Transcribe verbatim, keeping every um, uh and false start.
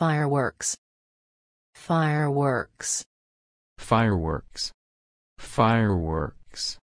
Fireworks. Fireworks. Fireworks. Fireworks.